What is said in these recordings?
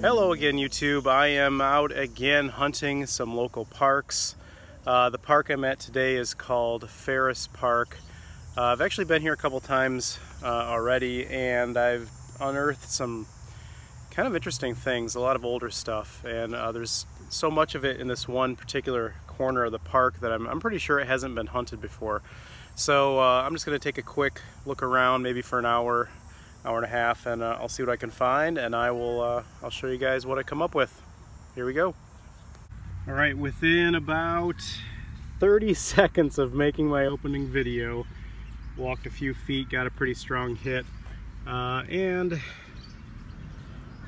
Hello again, YouTube. I am out again hunting some local parks. The park I'm at today is called Ferris Park. I've actually been here a couple times already, and I've unearthed some kind of interesting things, a lot of older stuff, and there's so much of it in this one particular corner of the park that I'm pretty sure it hasn't been hunted before. So I'm just going to take a quick look around, maybe for an hour and a half, and I'll see what I can find, and I'll show you guys what I come up with. Here we go. All right, within about 30 seconds of making my opening video, walked a few feet, got a pretty strong hit, and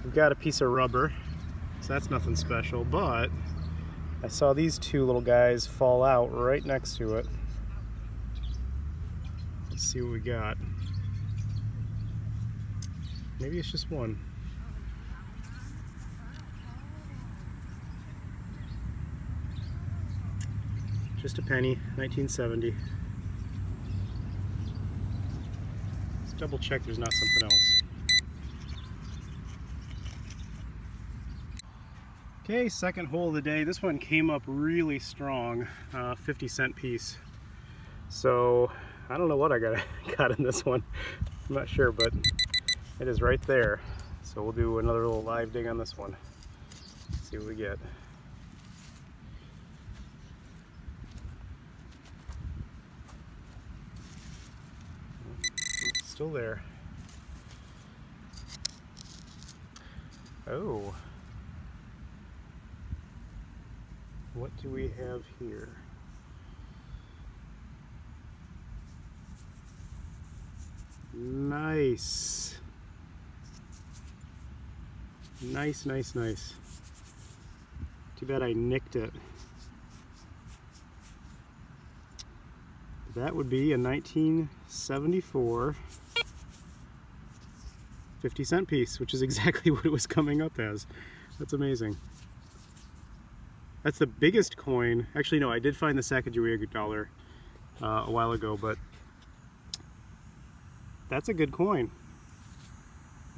I've got a piece of rubber, so that's nothing special, but I saw these two little guys fall out right next to it. Let's see what we got. Maybe it's just one. Just a penny, 1970. Let's double check there's not something else. Okay, second hole of the day. This one came up really strong, 50-cent piece. So I don't know what I got in this one. I'm not sure, but it is right there. So we'll do another little live dig on this one. See what we get. It's still there. Oh. What do we have here? Nice. Nice, nice, nice. Too bad I nicked it. That would be a 1974 50-cent piece, which is exactly what it was coming up as. That's amazing. That's the biggest coin. Actually, no, I did find the Sacagawea dollar a while ago, but that's a good coin.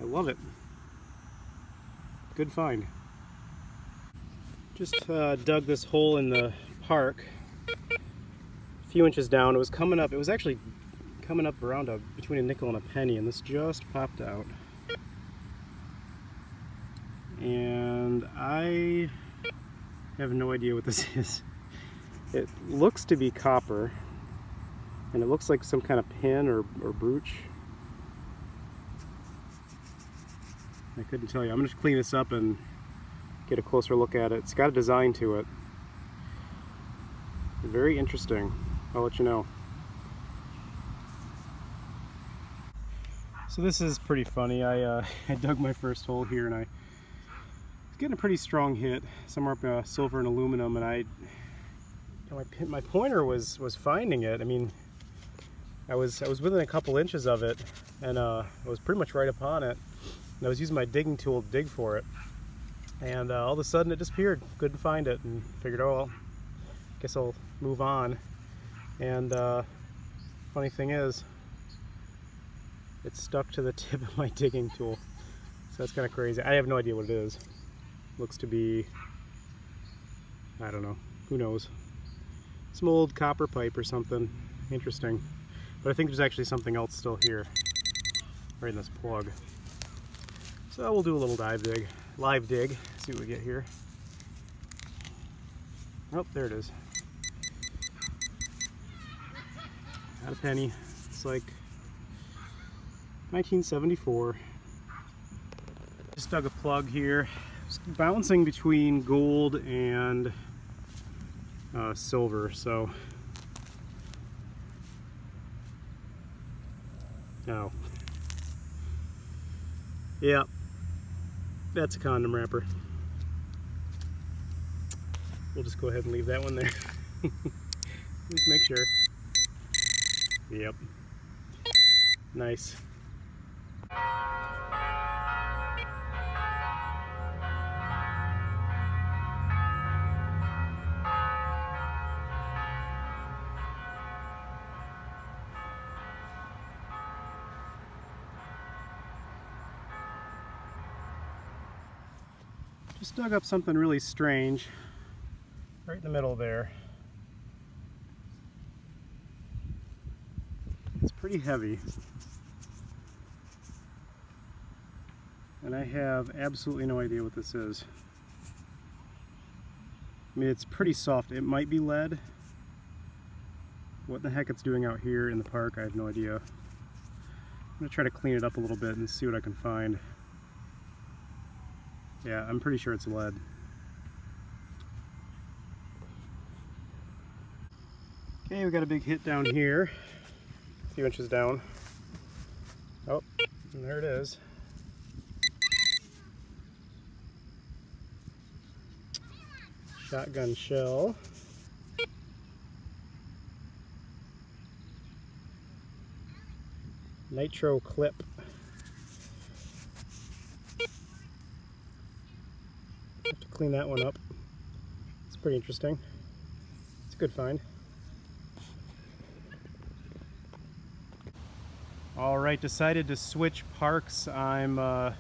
I love it. Good find. Just dug this hole in the park a few inches down. It was coming up. It was actually coming up around between a nickel and a penny, and this just popped out. And I have no idea what this is. It looks to be copper, and it looks like some kind of pin or brooch. I couldn't tell you. I'm going to clean this up and get a closer look at it. It's got a design to it. Very interesting. I'll let you know. So this is pretty funny. I dug my first hole here, and I was getting a pretty strong hit, somewhere up silver and aluminum, and my pointer was finding it. I mean, I was within a couple inches of it, and I was pretty much right upon it. And I was using my digging tool to dig for it, and all of a sudden it disappeared. Couldn't find it, and figured, oh well, I guess I'll move on. And funny thing is, it stuck to the tip of my digging tool, so that's kind of crazy. I have no idea what it is. Looks to be, I don't know, who knows, some old copper pipe or something. Interesting. But I think there's actually something else still here, right in this plug. So we'll do a little live dig, see what we get here. Oh, there it is. Not a penny. It's like 1974. Just dug a plug here. It's bouncing between gold and silver, so. No. Yeah. That's a condom wrapper. We'll just go ahead and leave that one there. Just make sure. Yep. Nice. just dug up something really strange right in the middle there. It's pretty heavy. And I have absolutely no idea what this is. I mean, it's pretty soft. It might be lead. What the heck it's doing out here in the park, I have no idea. I'm gonna try to clean it up a little bit and see what I can find. Yeah, I'm pretty sure it's lead. Okay, we got a big hit down here. A few inches down. Oh, and there it is. Shotgun shell. Nitro clip. Have to clean that one up. It's pretty interesting. It's a good find. Alright, decided to switch parks. I'm at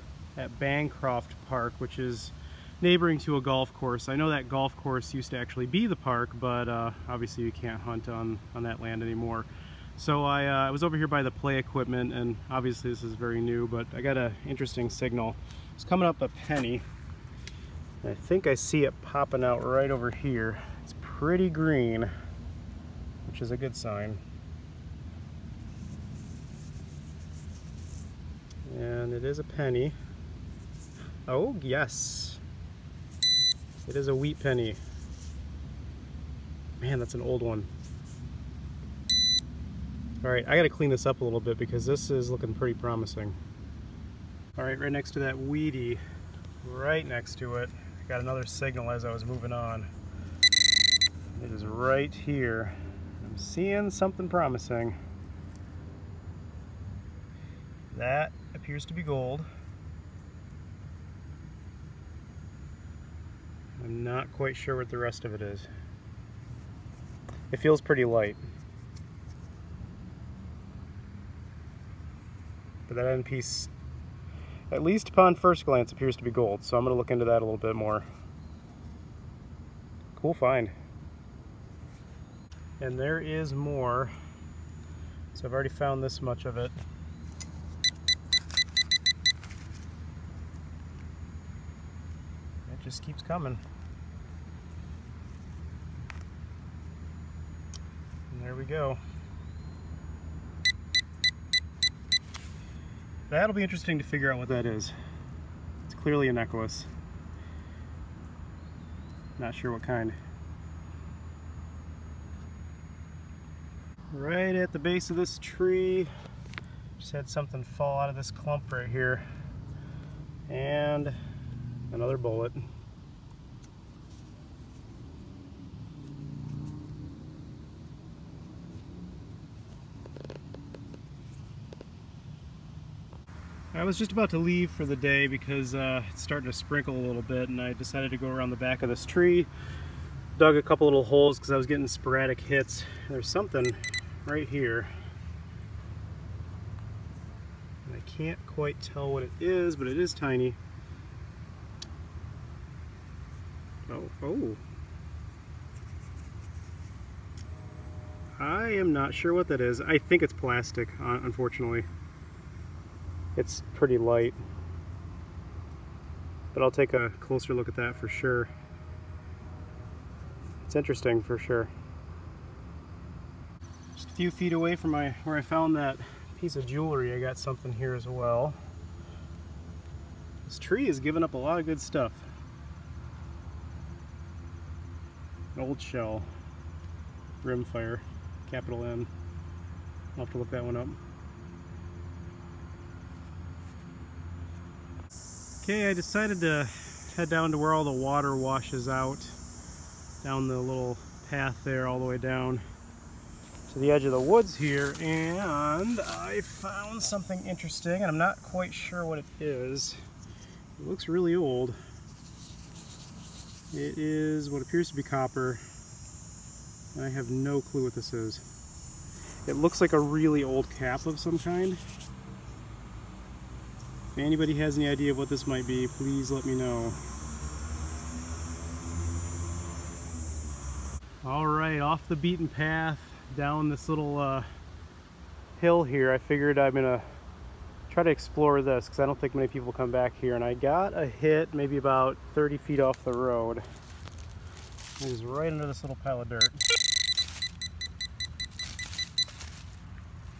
Bancroft Park, which is neighboring to a golf course. I know that golf course used to actually be the park, but obviously you can't hunt on that land anymore. So I was over here by the play equipment, and obviously this is very new, but I got an interesting signal. It's coming up a penny. I think I see it popping out right over here. It's pretty green, which is a good sign. And it is a penny. Oh, yes. It is a wheat penny. Man, that's an old one. All right, I gotta clean this up a little bit because this is looking pretty promising. All right, right next to that weedy, right next to it, I got another signal as I was moving on. It is right here. I'm seeing something promising. That appears to be gold. I'm not quite sure what the rest of it is. It feels pretty light. But that end piece, at least upon first glance, appears to be gold, so I'm going to look into that a little bit more. Cool find. And there is more. So I've already found this much of it. It just keeps coming. And there we go. That'll be interesting to figure out what that is. It's clearly a necklace. Not sure what kind. Right at the base of this tree, just had something fall out of this clump right here. And another bullet. I was just about to leave for the day because it's starting to sprinkle a little bit, and I decided to go around the back of this tree, dug a couple little holes because I was getting sporadic hits. There's something right here. And I can't quite tell what it is, but it is tiny. Oh. I am not sure what that is. I think it's plastic, unfortunately. It's pretty light, but I'll take a closer look at that for sure. It's interesting for sure. Just a few feet away from where I found that piece of jewelry, I got something here as well. This tree is giving up a lot of good stuff. An old shell, rimfire, capital M. I'll have to look that one up. Okay, I decided to head down to where all the water washes out, down the little path there all the way down to the edge of the woods here, and I found something interesting, and I'm not quite sure what it is. It looks really old. It is what appears to be copper, and I have no clue what this is. It looks like a really old cap of some kind. If anybody has any idea of what this might be, please let me know. All right, off the beaten path, down this little hill here. I figured I'm gonna try to explore this because I don't think many people come back here. And I got a hit maybe about 30 feet off the road. It was right under this little pile of dirt.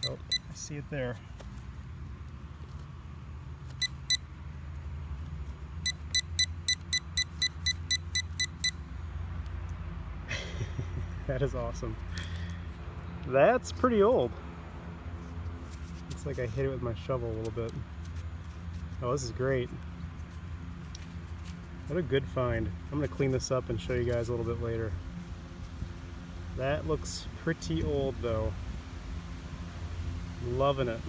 Oh, I see it there. That is awesome. That's pretty old. Looks like I hit it with my shovel a little bit. Oh, this is great. What a good find. I'm gonna clean this up and show you guys a little bit later. That looks pretty old though. Loving it.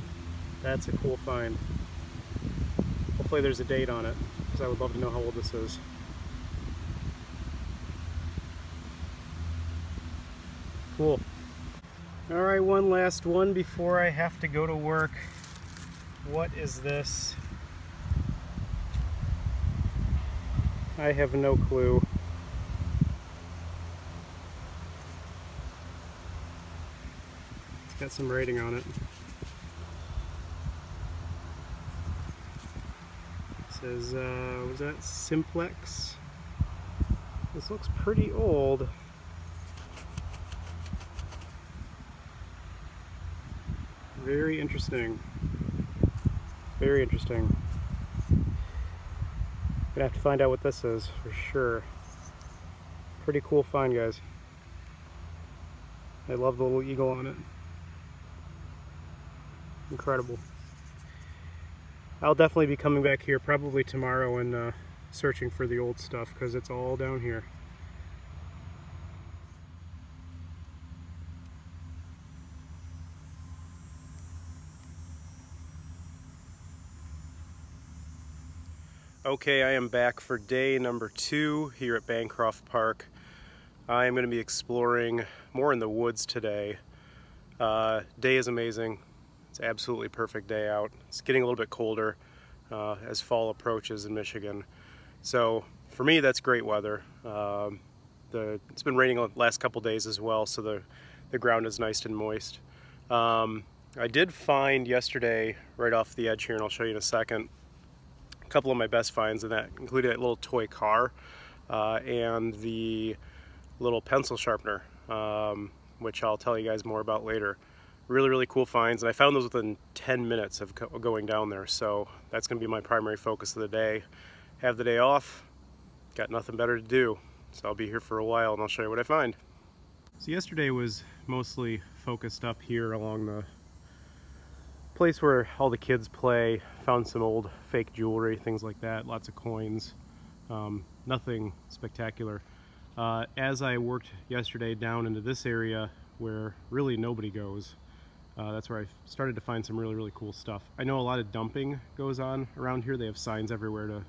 That's a cool find. Hopefully there's a date on it because I would love to know how old this is. Cool. All right, one last one before I have to go to work. What is this? I have no clue. It's got some writing on it. It says, what was that? Simplex. This looks pretty old. Very interesting. Very interesting. Gonna have to find out what this is for sure. Pretty cool find, guys. I love the little eagle on it. Incredible. I'll definitely be coming back here probably tomorrow and searching for the old stuff because it's all down here. Okay, I am back for day number 2 here at Bancroft Park. I am going to be exploring more in the woods today. Day is amazing. It's an absolutely perfect day out. It's getting a little bit colder as fall approaches in Michigan. So for me, that's great weather. It's been raining the last couple days as well, so the ground is nice and moist. I did find yesterday right off the edge here, and I'll show you in a second, a couple of my best finds, and that included that little toy car and the little pencil sharpener, which I'll tell you guys more about later. Really, really cool finds, and I found those within 10 minutes of going down there, so that's going to be my primary focus of the day. Have the day off, got nothing better to do, so I'll be here for a while and I'll show you what I find. So yesterday was mostly focused up here along the place where all the kids play. Found some old fake jewelry, things like that, lots of coins, nothing spectacular. As I worked yesterday down into this area where really nobody goes, that's where I started to find some really, really cool stuff. I know a lot of dumping goes on around here. They have signs everywhere to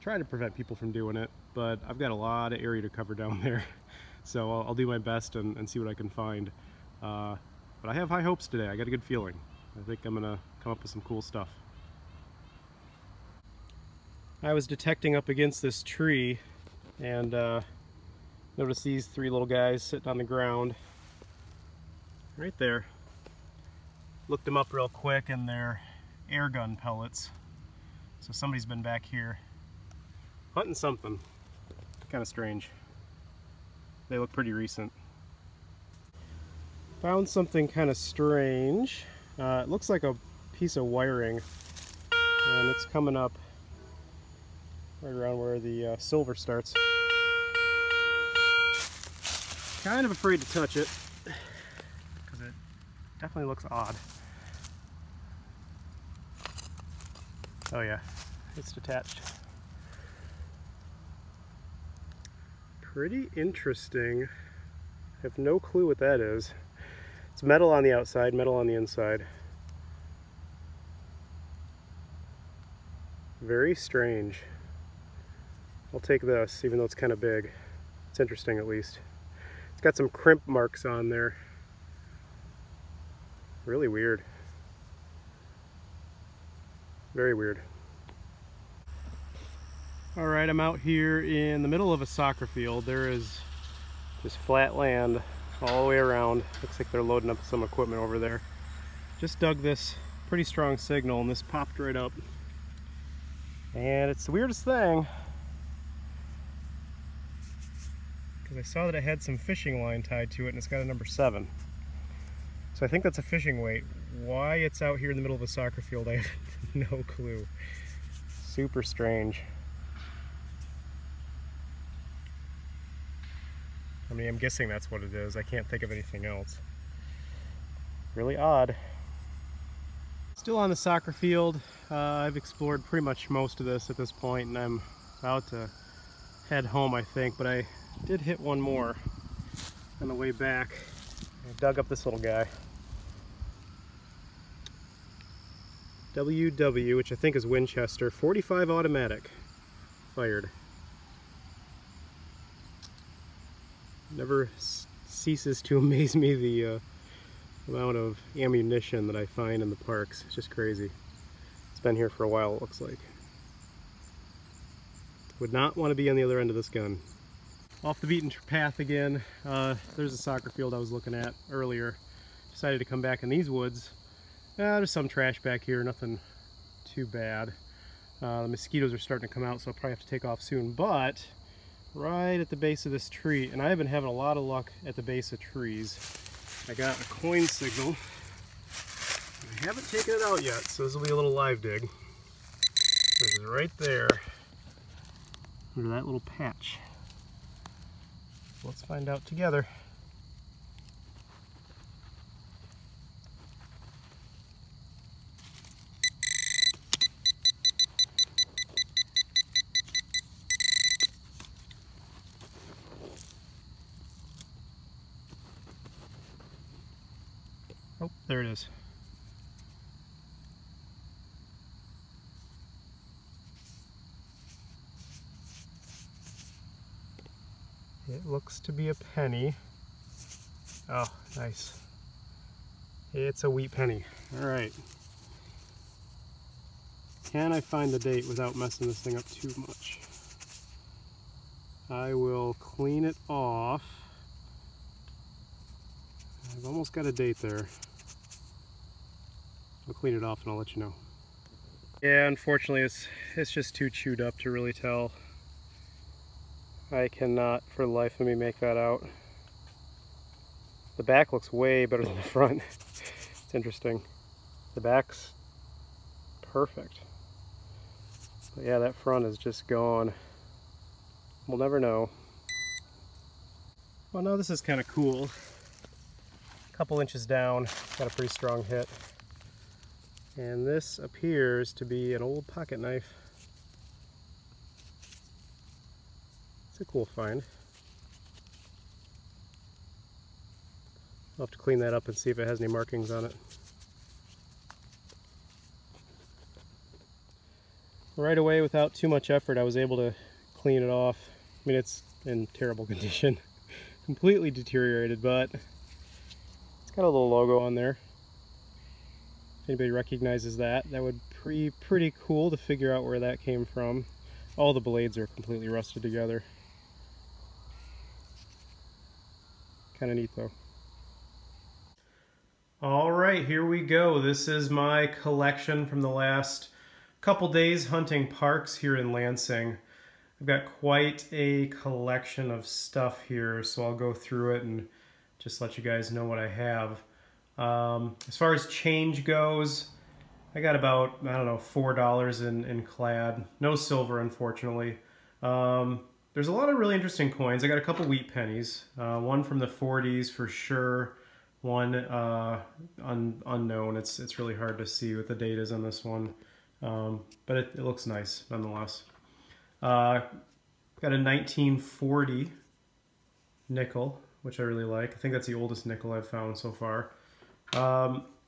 try to prevent people from doing it, but I've got a lot of area to cover down there, so I'll do my best and see what I can find. But I have high hopes today. I got a good feeling. I think I'm gonna come up with some cool stuff. I was detecting up against this tree and noticed these three little guys sitting on the ground right there. Looked them up real quick and they're air gun pellets. So somebody's been back here hunting something. Kind of strange. They look pretty recent. Found something kind of strange. It looks like a piece of wiring, and it's coming up right around where the silver starts. Kind of afraid to touch it because it definitely looks odd. Oh yeah, it's detached. Pretty interesting. I have no clue what that is. It's metal on the outside, metal on the inside. Very strange. I'll take this, even though it's kind of big. It's interesting, at least. It's got some crimp marks on there. Really weird. Very weird. All right, I'm out here in the middle of a soccer field. There is Just flat land all the way around. Looks like they're loading up some equipment over there. Just dug this pretty strong signal and this popped right up. And it's the weirdest thing, because I saw that it had some fishing line tied to it and it's got a number 7. So I think that's a fishing weight. Why it's out here in the middle of a soccer field, I have no clue. Super strange. I mean, I'm guessing that's what it is. I can't think of anything else. Really odd. Still on the soccer field. I've explored pretty much most of this at this point, and I'm about to head home, I think, but I did hit one more on the way back. I dug up this little guy. WW, which I think is Winchester, 45 automatic, fired. Never ceases to amaze me the amount of ammunition that I find in the parks. It's just crazy. It's been here for a while, it looks like. Would not want to be on the other end of this gun. Off the beaten path again. There's a soccer field I was looking at earlier. Decided to come back in these woods. There's some trash back here, nothing too bad. The mosquitoes are starting to come out, so I'll probably have to take off soon, but right at the base of this tree, and I've been having a lot of luck at the base of trees, I got a coin signal. I haven't taken it out yet, so this will be a little live dig. This is right there, under that little patch. So let's find out together. Oh, there it is. It looks to be a penny. Oh, nice. It's a wheat penny. All right. Can I find the date without messing this thing up too much? I will clean it off. I've almost got a date there. I'll clean it off and I'll let you know. Yeah, unfortunately it's just too chewed up to really tell. I cannot for the life of me make that out. The back looks way better than the front. It's interesting. The back's perfect. But yeah, that front is just gone. We'll never know. Well, now this is kind of cool. Couple inches down, got a pretty strong hit. And this appears to be an old pocket knife. It's a cool find. I'll have to clean that up and see if it has any markings on it. Right away, without too much effort, I was able to clean it off. I mean, it's in terrible condition. Completely deteriorated, but got a little logo on there. If anybody recognizes that, that would be pretty cool to figure out where that came from. All the blades are completely rusted together. Kind of neat though. All right, here we go. This is my collection from the last couple days hunting parks here in Lansing. I've got quite a collection of stuff here, so I'll go through it and just let you guys know what I have. As far as change goes, I got about, I don't know, $4 in clad. No silver, unfortunately. There's a lot of really interesting coins. I got a couple wheat pennies. One from the 40s for sure. One unknown. It's really hard to see what the date is on this one. But it looks nice, nonetheless. Got a 1940 nickel, which I really like. I think that's the oldest nickel I've found so far.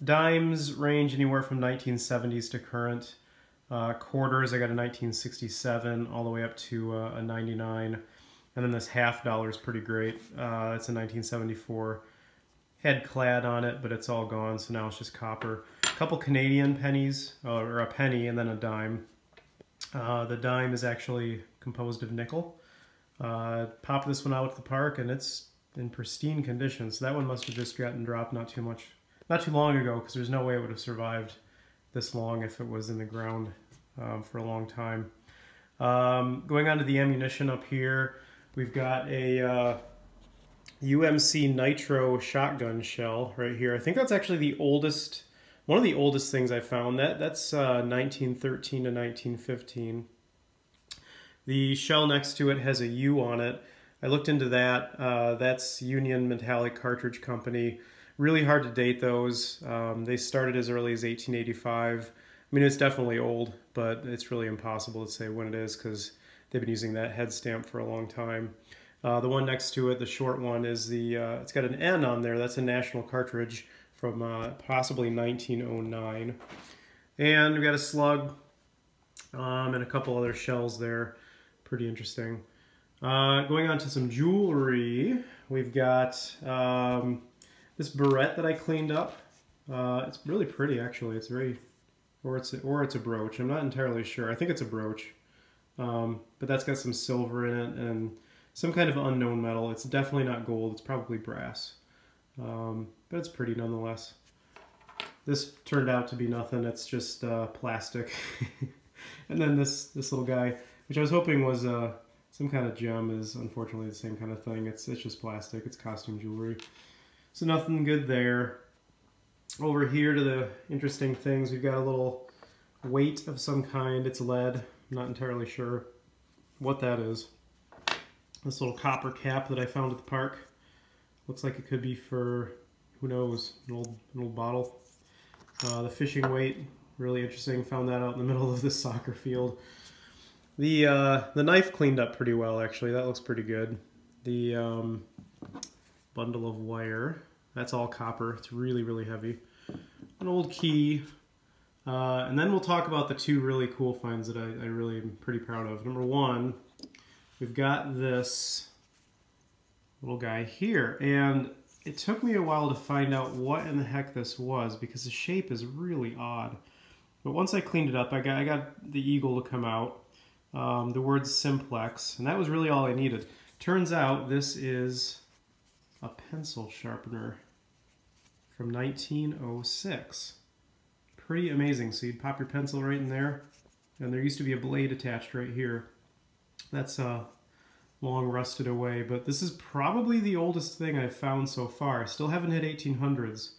Dimes range anywhere from 1970s to current. Quarters, I got a 1967 all the way up to a 99. And then this half dollar is pretty great. It's a 1974. Had clad on it, but it's all gone, so now it's just copper. A couple Canadian pennies, or a penny and then a dime. The dime is actually composed of nickel. Popped this one out at the park and it's in pristine condition. So that one must have just gotten dropped not too long ago, because there's no way it would have survived this long if it was in the ground for a long time. Going on to the ammunition up here, we've got a UMC Nitro shotgun shell right here. I think that's actually the oldest, one of the oldest things I found. That's 1913 to 1915. The shell next to it has a U on it. I looked into that. That's Union Metallic Cartridge Company. Really hard to date those. They started as early as 1885. I mean, it's definitely old, but it's really impossible to say when it is because they've been using that head stamp for a long time. The one next to it, the short one, is the, it's got an N on there. That's a national cartridge from possibly 1909. And we've got a slug and a couple other shells there. Pretty interesting. Going on to some jewelry, we've got this barrette that I cleaned up. It's really pretty, actually. It's very, or it's a brooch. I'm not entirely sure. I think it's a brooch, but that's got some silver in it and some kind of unknown metal. It's definitely not gold. It's probably brass, but it's pretty nonetheless. This turned out to be nothing. It's just plastic. And then this little guy, which I was hoping was some kind of gem, is unfortunately the same kind of thing. It's just plastic. It's costume jewelry. So nothing good there. Over here to the interesting things, we've got a little weight of some kind. It's lead. I'm not entirely sure what that is. This little copper cap that I found at the park. Looks like it could be for, who knows, an old bottle. The fishing weight, really interesting. Found that out in the middle of this soccer field. The knife cleaned up pretty well, actually. That looks pretty good. The bundle of wire, that's all copper. It's really, really heavy. An old key. And then we'll talk about the two really cool finds that I really am pretty proud of. Number one, we've got this little guy here. And it took me a while to find out what in the heck this was, because the shape is really odd. But once I cleaned it up, I got the eagle to come out. The word Simplex, and that was really all I needed. Turns out this is a pencil sharpener from 1906. Pretty amazing. So you'd pop your pencil right in there, and there used to be a blade attached right here. That's long rusted away, but this is probably the oldest thing I've found so far. I still haven't hit 1800s,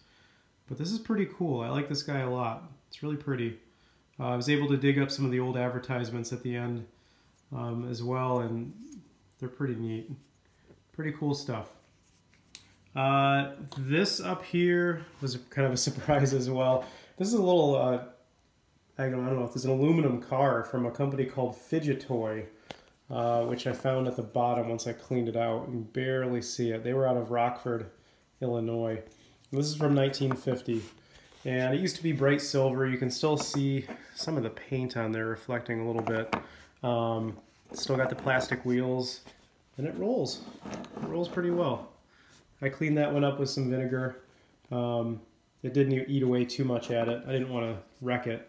but this is pretty cool. I like this guy a lot. It's really pretty. I was able to dig up some of the old advertisements at the end as well, and they're pretty neat. Pretty cool stuff. This up here was kind of a surprise as well. This is a little, I don't know if it's an aluminum car from a company called Fidgetoy, which I found at the bottom once I cleaned it out. You can barely see it. They were out of Rockford, Illinois. And this is from 1950. And it used to be bright silver. You can still see some of the paint on there reflecting a little bit. Still got the plastic wheels, and it rolls. It rolls pretty well. I cleaned that one up with some vinegar. It didn't eat away too much at it. I didn't want to wreck it.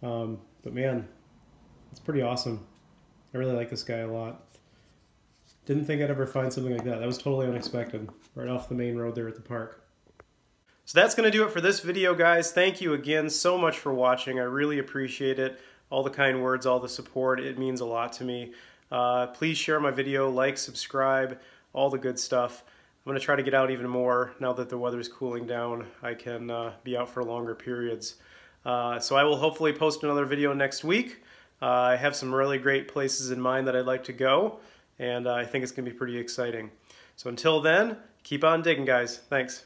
But man, it's pretty awesome. I really like this guy a lot. Didn't think I'd ever find something like that. That was totally unexpected, right off the main road there at the park. So that's going to do it for this video, guys. Thank you again so much for watching. I really appreciate it. All the kind words, all the support, it means a lot to me. Please share my video, like, subscribe, all the good stuff. I'm going to try to get out even more. Now that the weather's cooling down, I can be out for longer periods. So I will hopefully post another video next week. I have some really great places in mind that I'd like to go, and I think it's going to be pretty exciting. So until then, keep on digging, guys. Thanks.